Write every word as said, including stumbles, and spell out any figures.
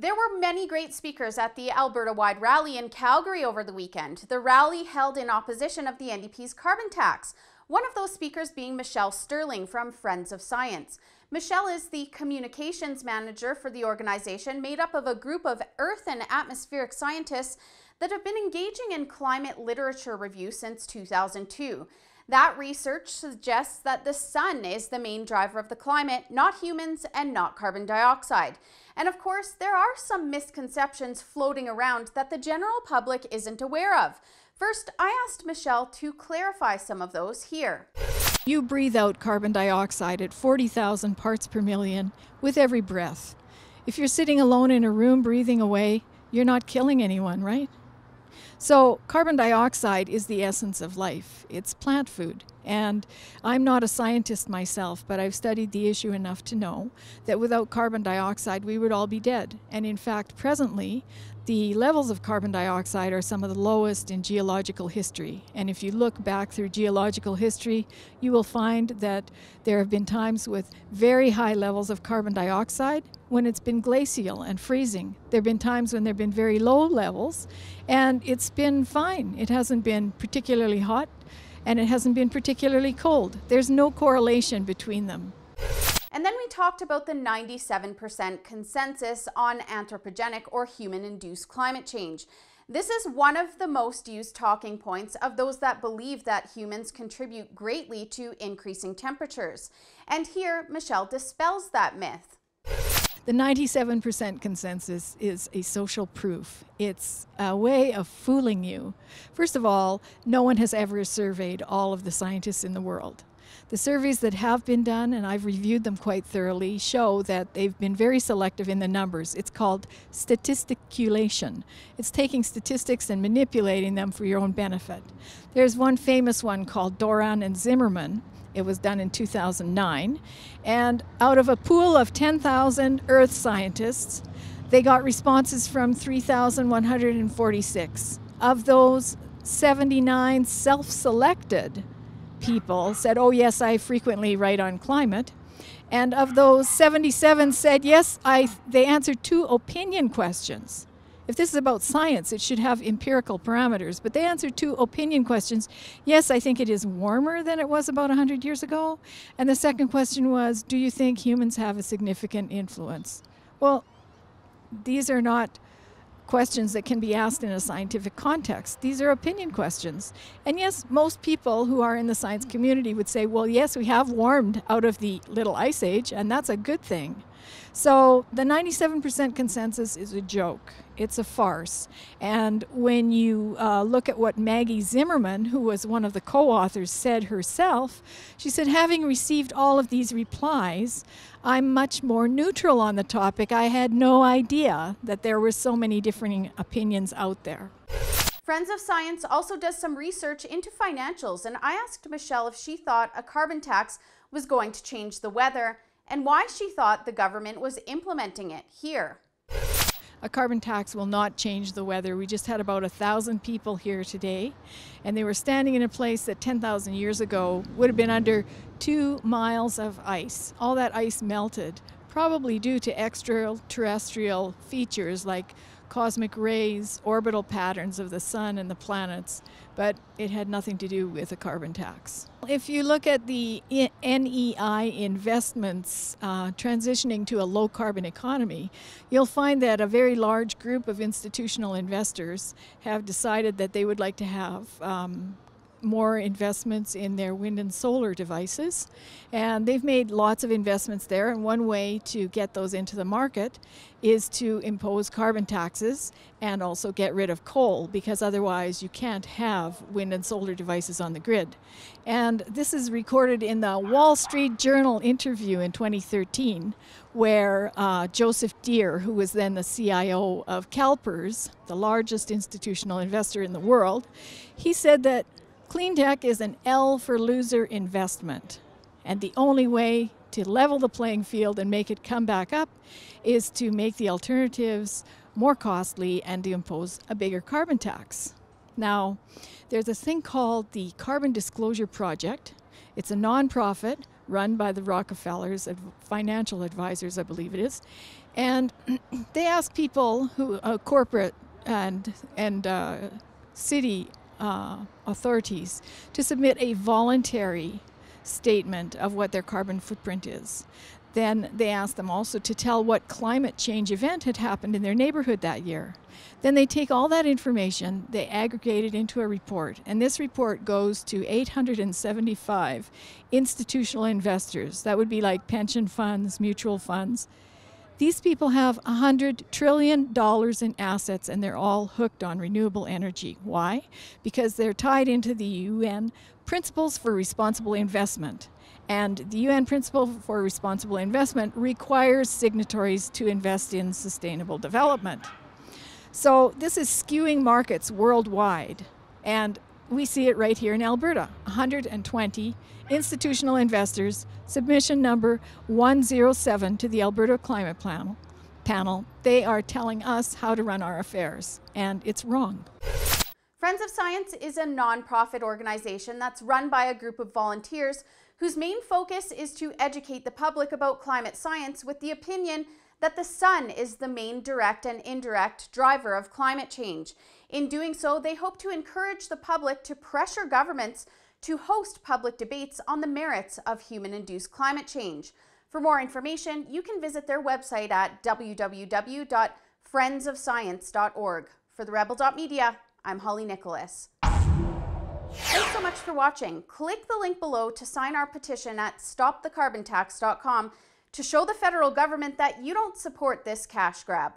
There were many great speakers at the Alberta-wide rally in Calgary over the weekend. The rally held in opposition of the N D P's carbon tax, one of those speakers being Michelle Stirling from Friends of Science. Michelle is the communications manager for the organization, made up of a group of earth and atmospheric scientists that have been engaging in climate literature review since two thousand two. That research suggests that the sun is the main driver of the climate, not humans and not carbon dioxide. And of course, there are some misconceptions floating around that the general public isn't aware of. First, I asked Michelle to clarify some of those here. You breathe out carbon dioxide at forty thousand parts per million with every breath. If you're sitting alone in a room breathing away, you're not killing anyone, right? So carbon dioxide is the essence of life. It's plant food. And I'm not a scientist myself, but I've studied the issue enough to know that without carbon dioxide, we would all be dead. And in fact, presently, the levels of carbon dioxide are some of the lowest in geological history. And if you look back through geological history, you will find that there have been times with very high levels of carbon dioxide when it's been glacial and freezing. There have been times when there have been very low levels, and it's been fine. It hasn't been particularly hot, and it hasn't been particularly cold. There's no correlation between them. And then we talked about the ninety-seven percent consensus on anthropogenic or human-induced climate change. This is one of the most used talking points of those that believe that humans contribute greatly to increasing temperatures. And here, Michelle dispels that myth. The ninety-seven percent consensus is a social proof. It's a way of fooling you. First of all, no one has ever surveyed all of the scientists in the world. The surveys that have been done, and I've reviewed them quite thoroughly, show that they've been very selective in the numbers. It's called statisticulation. It's taking statistics and manipulating them for your own benefit. There's one famous one called Doran and Zimmerman. It was done in two thousand nine. And out of a pool of ten thousand Earth scientists, they got responses from three thousand one hundred forty-six. Of those, seventy-nine self-selected people said, oh yes, I frequently write on climate. And of those, seventy-seven said, yes, I, they answered two opinion questions. If this is about science, it should have empirical parameters, but they answered two opinion questions. Yes, I think it is warmer than it was about one hundred years ago. And the second question was, do you think humans have a significant influence? Well, these are not questions that can be asked in a scientific context. These are opinion questions. And yes, most people who are in the science community would say, well, yes, we have warmed out of the little ice age, and that's a good thing. So the ninety-seven percent consensus is a joke. It's a farce. And when you uh, look at what Maggie Zimmerman, who was one of the co-authors, said herself, she said, having received all of these replies, I'm much more neutral on the topic. I had no idea that there were so many differing opinions out there. Friends of Science also does some research into financials, and I asked Michelle if she thought a carbon tax was going to change the weather, and why she thought the government was implementing it here. A carbon tax will not change the weather. We just had about a thousand people here today, and they were standing in a place that ten thousand years ago would have been under two miles of ice. All that ice melted, probably due to extraterrestrial features like cosmic rays, orbital patterns of the sun and the planets, but it had nothing to do with a carbon tax. If you look at the N E I investments uh, transitioning to a low carbon economy, you'll find that a very large group of institutional investors have decided that they would like to have um, more investments in their wind and solar devices, and they've made lots of investments there, and one way to get those into the market is to impose carbon taxes and also get rid of coal, because otherwise you can't have wind and solar devices on the grid. And this is recorded in the Wall Street Journal interview in twenty thirteen, where uh, Joseph Deere, who was then the C I O of CalPERS, the largest institutional investor in the world, he said that clean tech is an L for loser investment, and the only way to level the playing field and make it come back up is to make the alternatives more costly and to impose a bigger carbon tax. Now, there's a thing called the Carbon Disclosure Project. It's a nonprofit run by the Rockefellers, financial advisors, I believe it is. And they ask people who uh, corporate and, and uh, city uh, authorities to submit a voluntary statement of what their carbon footprint is. Then they ask them also to tell what climate change event had happened in their neighborhood that year. Then they take all that information, they aggregate it into a report, and this report goes to eight hundred seventy-five institutional investors. That would be like pension funds, mutual funds. These people have one hundred trillion dollars in assets, and they're all hooked on renewable energy. Why? Because they're tied into the U N Principles for Responsible Investment. And the U N Principle for Responsible Investment requires signatories to invest in sustainable development. So this is skewing markets worldwide, and we see it right here in Alberta. one hundred twenty institutional investors, submission number one oh seven to the Alberta Climate Panel. They are telling us how to run our affairs, and it's wrong. Friends of Science is a nonprofit organization that's run by a group of volunteers whose main focus is to educate the public about climate science with the opinion that the sun is the main direct and indirect driver of climate change. In doing so, they hope to encourage the public to pressure governments to host public debates on the merits of human-induced climate change. For more information, you can visit their website at w w w dot friends of science dot org. For the Rebel dot media, I'm Holly Nicholas. Thanks so much for watching. Click the link below to sign our petition at Stop The Carbon Tax dot com to show the federal government that you don't support this cash grab.